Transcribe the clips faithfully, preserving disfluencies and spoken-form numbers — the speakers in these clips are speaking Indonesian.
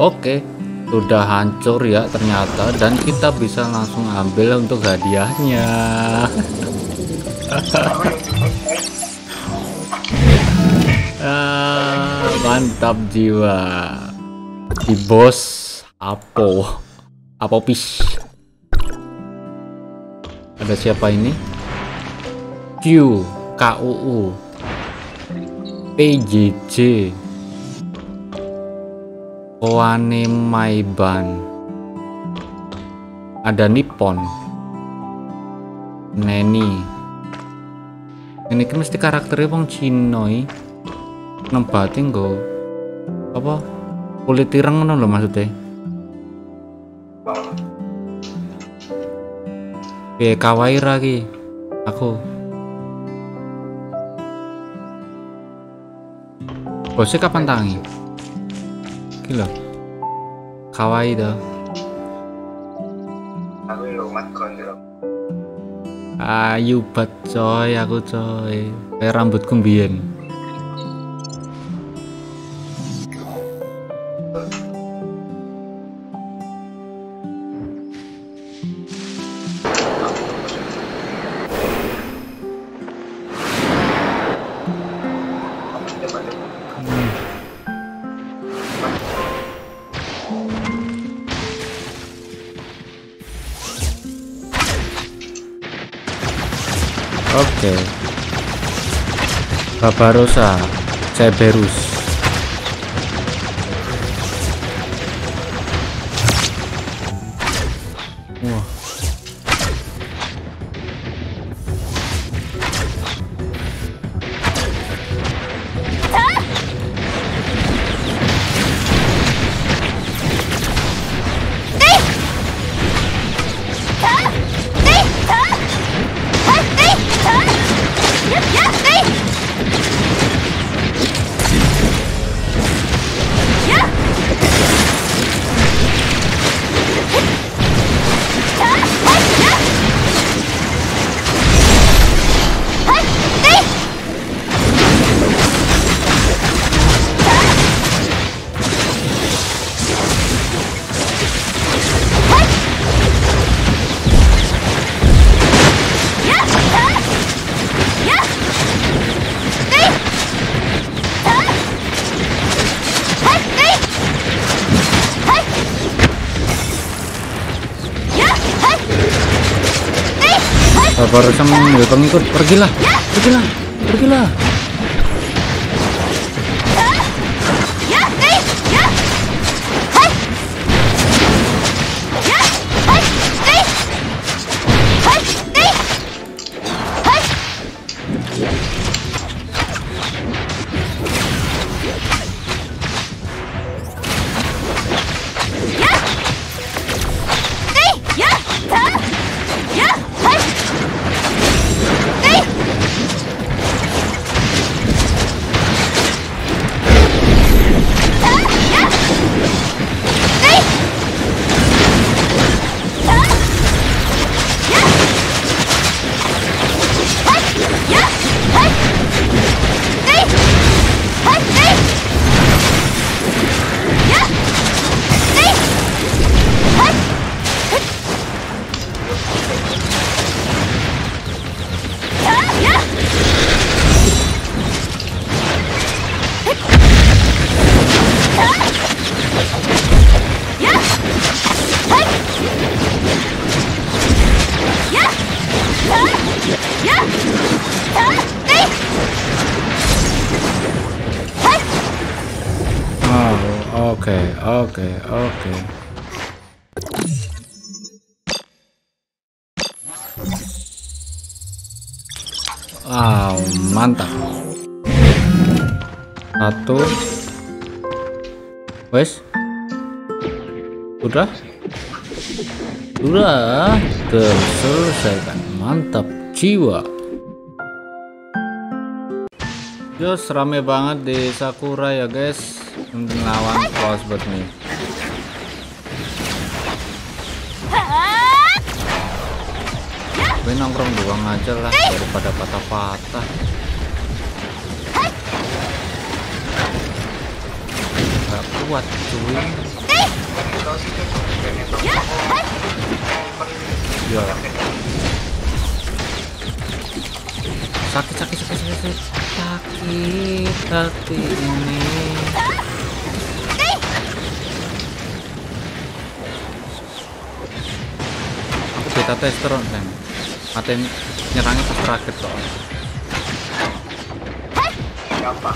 Oke, udah hancur ya ternyata, dan kita bisa langsung ambil untuk hadiahnya. Ah, mantap jiwa di bos Apo Apophis. Ada siapa ini? Q, K U U, P J J, Oane Maiban, ada Nippon, Neni. Ini kan mesti karakternya wong Cinoi, nembatin go, apa kulit tirang ngono lho maksudnya. Oke, kawaii lagi, aku. Bosnya kapan tangi? Gila, kawaii dah. Ayu bat coy, aku coy, kayak rambutku mbien. Oke, okay. Barbarossa, Cerberus, wah, wow. Barbarossa mengambil pengikut, pergilah, pergilah, pergilah. Oke, oke, oke. Wow, mantap. Satu. Wes. Udah? Udah terselesaikan. Mantap jiwa. Yos, rame banget di Sakura ya, guys. Lawan close buat nih. Gue nongkrong doang aja lah daripada patah-patah. nggak kuat cuy. Ya. Sakit sakit sakit sakit sakit hati ini. Aku beta tester online. Maten nyerangnya pas terakhir soalnya. Apa?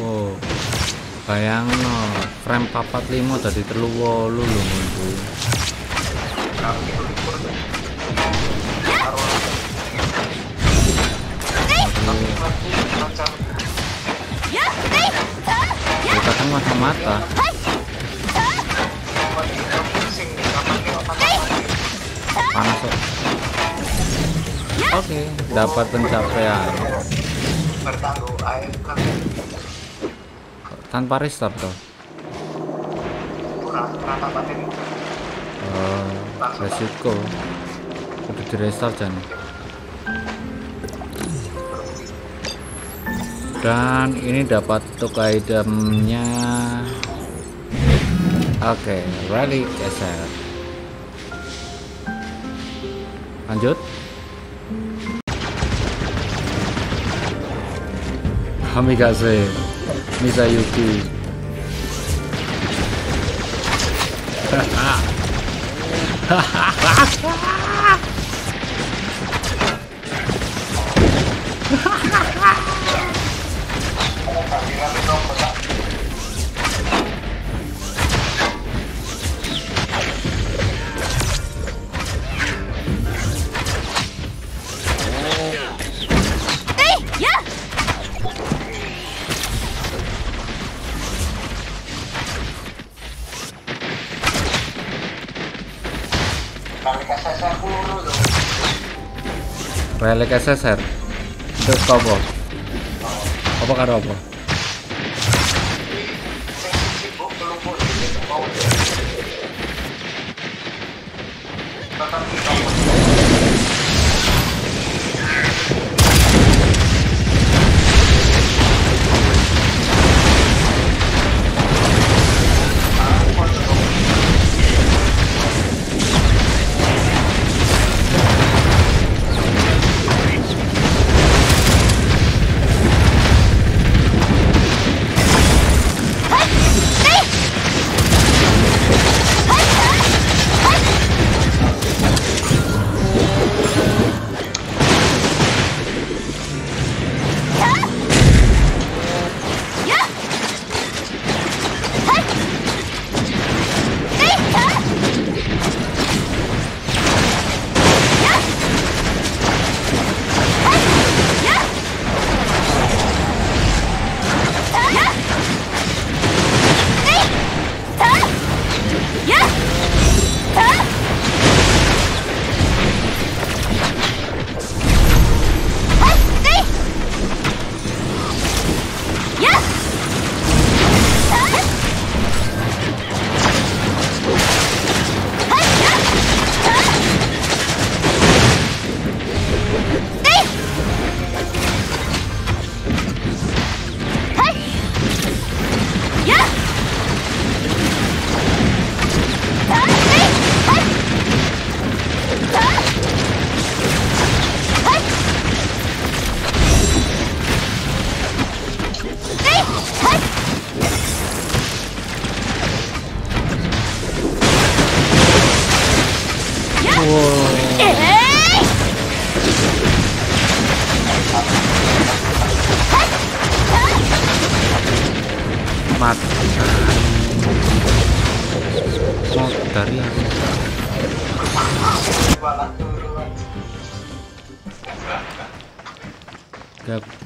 Wow, bayang no, frame papat limo tadi terluwo lu lu itu. Kita kan mata-mata. Panas. Oke, dapat pencapaian. Tanpa restart toh. Oh, resiko. Udah di restart kan. Dan ini dapat untuk itemnya. Oke, rally geser. Lanjut. Hamikase Misayuki. Relik S S R terus apa? Apa karo apa?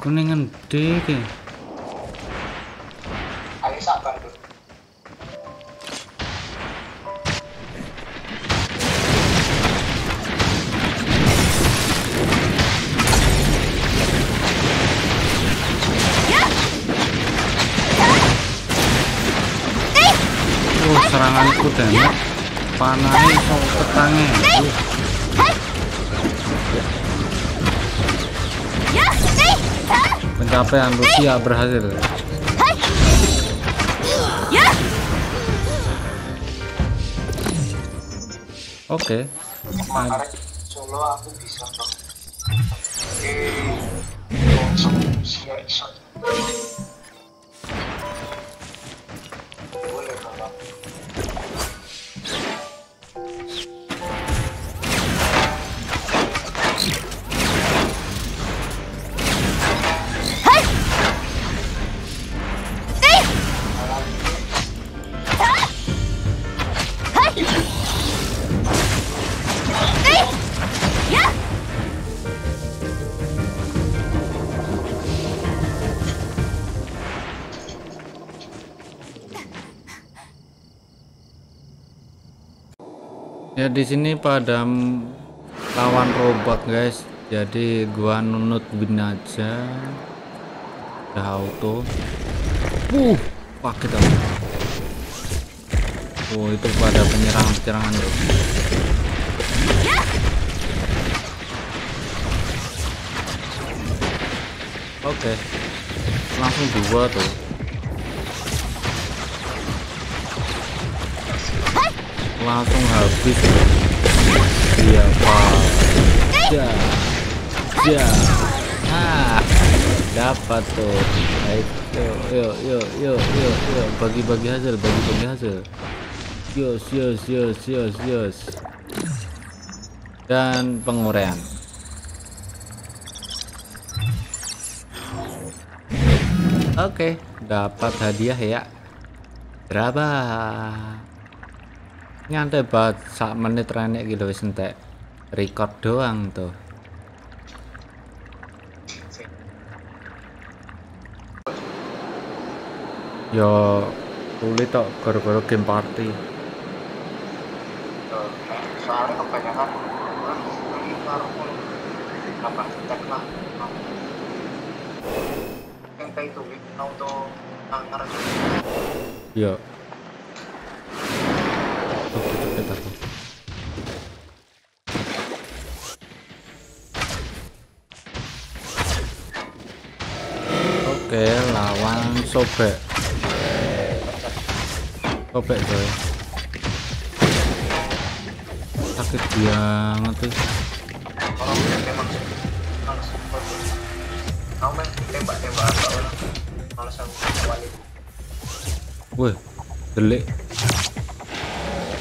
Kuningan D ke? Ayo sabar dulu. Oh, seranganku damage panahnya sampai petangnya. pencapaian Lucia berhasil. Oke. Ya di sini pada lawan robot guys, jadi gua nunut bin aja udah auto. Uh pakai tahu. Oh itu pada penyerangan-penyerangan loh. Oke, langsung dua tuh. Langsung habis dia pak ya ya ah dapat tuh. Baik yo yo yo yo yo bagi-bagi hasil bagi-bagi hasil yos yos yos yos yos dan penguraian. Oke okay, dapat hadiah ya berapa. Nyantai banget sak menit renek gitu wis entek record doang tuh. Yo kulit tok gara-gara game party. Soalnya kebanyakan orang sekitar delapan juta lah. Yang itu auto angker. Yo. Oke, lawan Sobek. Sobek coy. Sakit banget tuh. Kalau memang langsung pergi. Kamu main tembak-tembak apa orang? Malas aku awalin. Wih, delik.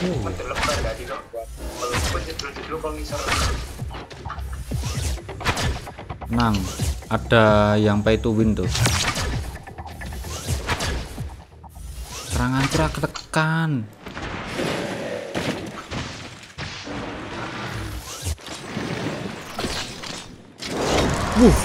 Mendelepkan tadi dong. Walaupun jedul-jedul kalau ngisar. Nang, ada yang pay to win tuh. Serangan cerak ketekan. Wuh.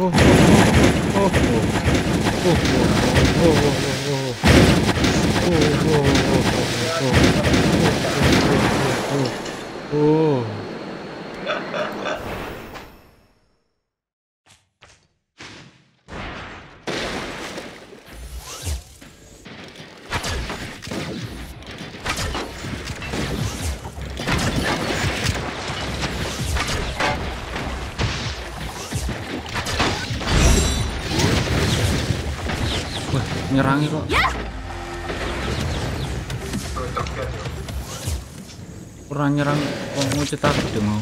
Oh, oh, oh, oh, oh, oh, oh, oh, oh, oh. nyerangi kok. Kurang nyerang, kok mau cetak dia mau.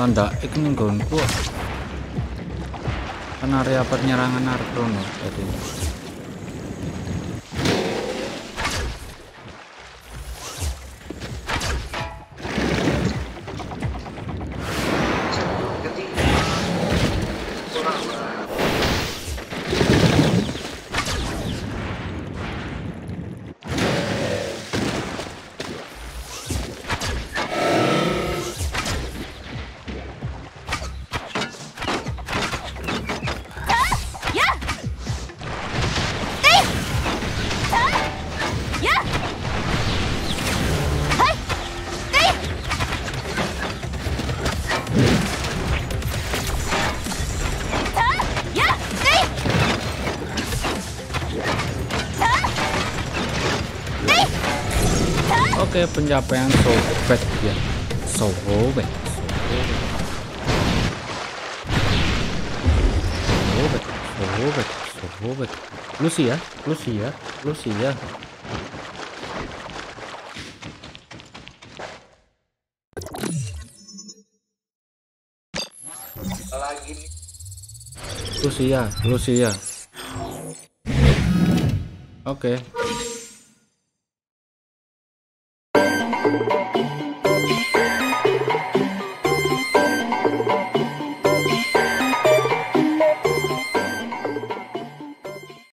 Tanda ikning gonku. Kan area penyerangan Ardono tadi. Oke, pencapaian Sobek ya. Sobek. Sobek. Sobek. Sobek. Lucia, Lucia, Lucia. Lagi Lucia, Lucia. Oke.